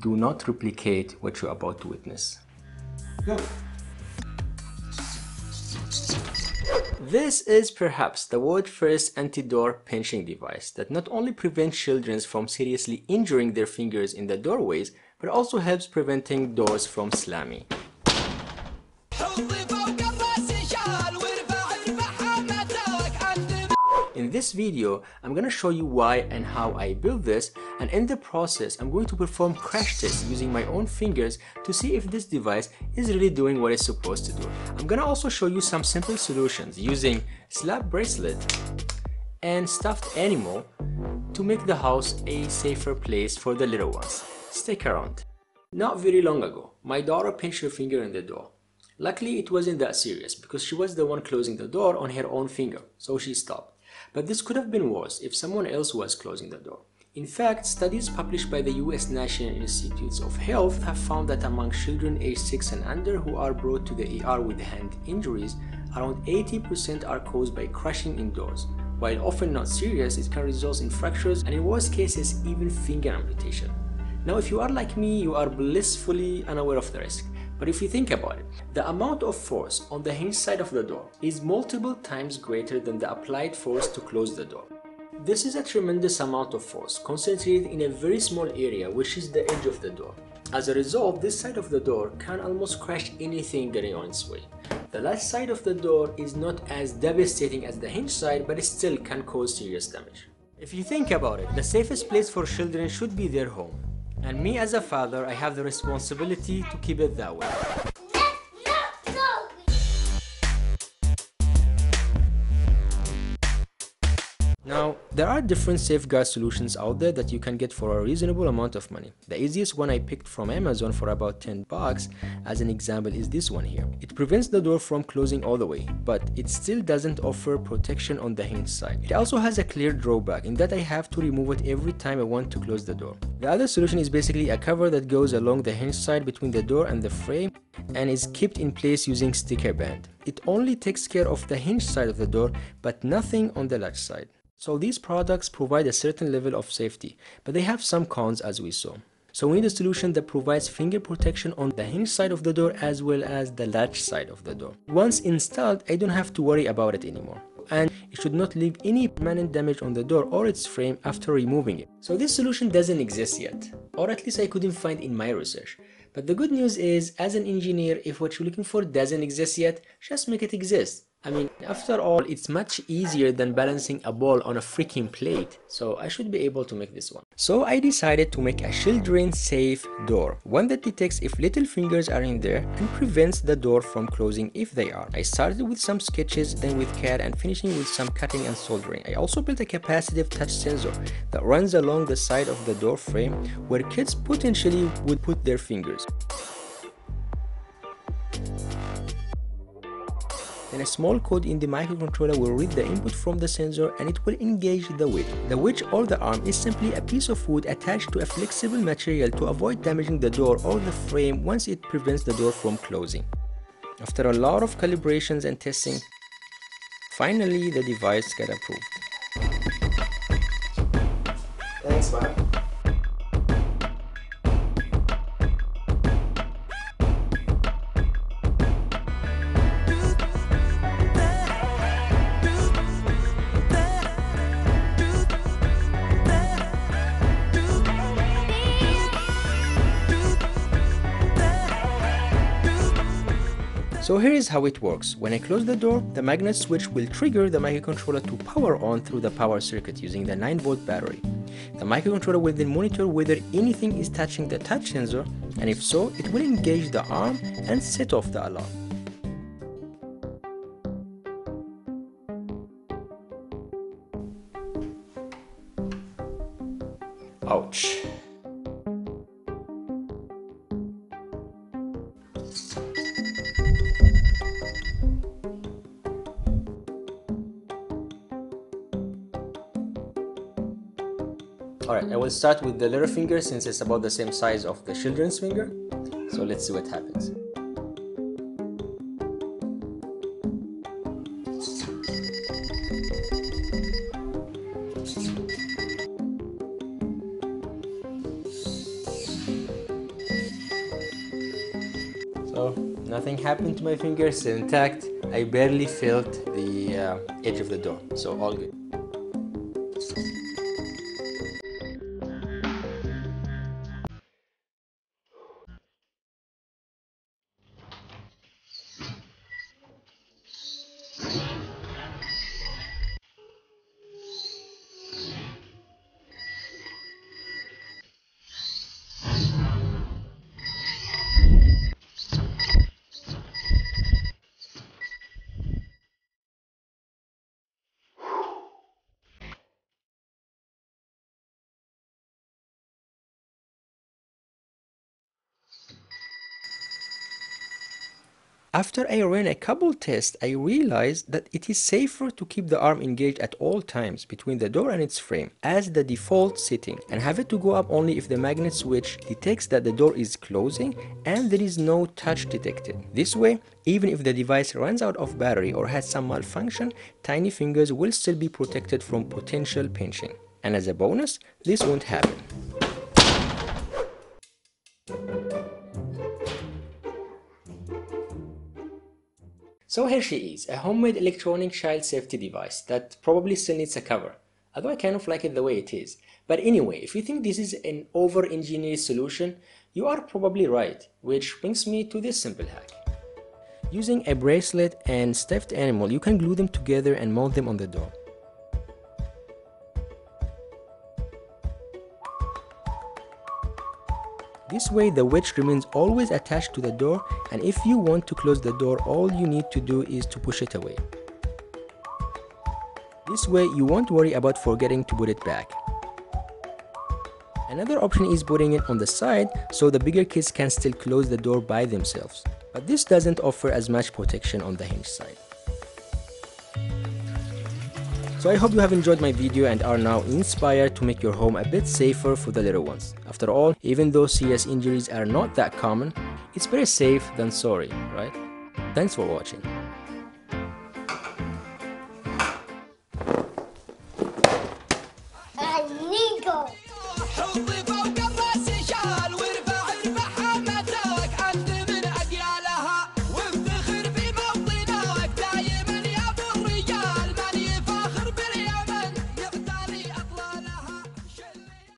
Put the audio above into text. do not replicate what you're about to witness. Go. This is perhaps the world's first anti-door pinching device that not only prevents children from seriously injuring their fingers in the doorways, but also helps preventing doors from slamming. In this video, I'm gonna show you why and how I built this, and in the process, I'm going to perform crash tests using my own fingers to see if this device is really doing what it's supposed to do. I'm gonna also show you some simple solutions using slab bracelet and stuffed animal to make the house a safer place for the little ones. Stick around. Not very long ago, my daughter pinched her finger in the door. Luckily, it wasn't that serious because she was the one closing the door on her own finger, so she stopped. But this could have been worse if someone else was closing the door. In fact, studies published by the U.S. National Institutes of Health have found that among children aged 6 and under who are brought to the ER with hand injuries, around 80% are caused by crashing indoors. While often not serious, it can result in fractures and in worst cases even finger amputation. Now if you are like me, you are blissfully unaware of the risk. But if you think about it, the amount of force on the hinge side of the door is multiple times greater than the applied force to close the door. This is a tremendous amount of force concentrated in a very small area, which is the edge of the door. As a result, this side of the door can almost crash anything getting on its way. The left side of the door is not as devastating as the hinge side, but it still can cause serious damage. If you think about it, the safest place for children should be their home. And me as a father, I have the responsibility to keep it that way. Now, there are different safeguard solutions out there that you can get for a reasonable amount of money. The easiest one I picked from Amazon for about $10 as an example is this one here. It prevents the door from closing all the way, but it still doesn't offer protection on the hinge side. It also has a clear drawback in that I have to remove it every time I want to close the door. The other solution is basically a cover that goes along the hinge side between the door and the frame and is kept in place using sticker band. It only takes care of the hinge side of the door, but nothing on the latch side. So these products provide a certain level of safety, but they have some cons as we saw. So we need a solution that provides finger protection on the hinge side of the door as well as the latch side of the door. Once installed, I don't have to worry about it anymore. And it should not leave any permanent damage on the door or its frame after removing it. So this solution doesn't exist yet, or at least I couldn't find in my research. But the good news is, as an engineer, if what you're looking for doesn't exist yet, just make it exist. I mean, after all, it's much easier than balancing a ball on a freaking plate, so I should be able to make this one. So I decided to make a children-safe door, one that detects if little fingers are in there and prevents the door from closing if they are. I started with some sketches, then with CAD, and finishing with some cutting and soldering. I also built a capacitive touch sensor that runs along the side of the door frame where kids potentially would put their fingers. And a small code in the microcontroller will read the input from the sensor and it will engage the wedge. The wedge or the arm is simply a piece of wood attached to a flexible material to avoid damaging the door or the frame once it prevents the door from closing. After a lot of calibrations and testing, finally the device got approved. Thanks, man. So here is how it works. When I close the door, the magnet switch will trigger the microcontroller to power on through the power circuit using the 9-volt battery. The microcontroller will then monitor whether anything is touching the touch sensor, and if so, it will engage the arm and set off the alarm. Ouch. Alright, I will start with the little finger since it's about the same size of the children's finger. So let's see what happens. No, nothing happened to my fingers, they're intact. I barely felt the edge of the door, so all good. After I ran a couple tests, I realized that it is safer to keep the arm engaged at all times between the door and its frame as the default setting, and have it to go up only if the magnet switch detects that the door is closing and there is no touch detected. This way, even if the device runs out of battery or has some malfunction, tiny fingers will still be protected from potential pinching. And as a bonus, this won't happen. So here she is, a homemade electronic child safety device that probably still needs a cover, although I kind of like it the way it is. But anyway, if you think this is an over-engineered solution, you are probably right, which brings me to this simple hack. Using a bracelet and stuffed animal, you can glue them together and mount them on the door. This way the wedge remains always attached to the door, and if you want to close the door, all you need to do is to push it away. This way you won't worry about forgetting to put it back. Another option is putting it on the side so the bigger kids can still close the door by themselves, but this doesn't offer as much protection on the hinge side. So I hope you have enjoyed my video and are now inspired to make your home a bit safer for the little ones. After all, even though serious injuries are not that common, it's better safe than sorry, right? Thanks for watching. I need to go.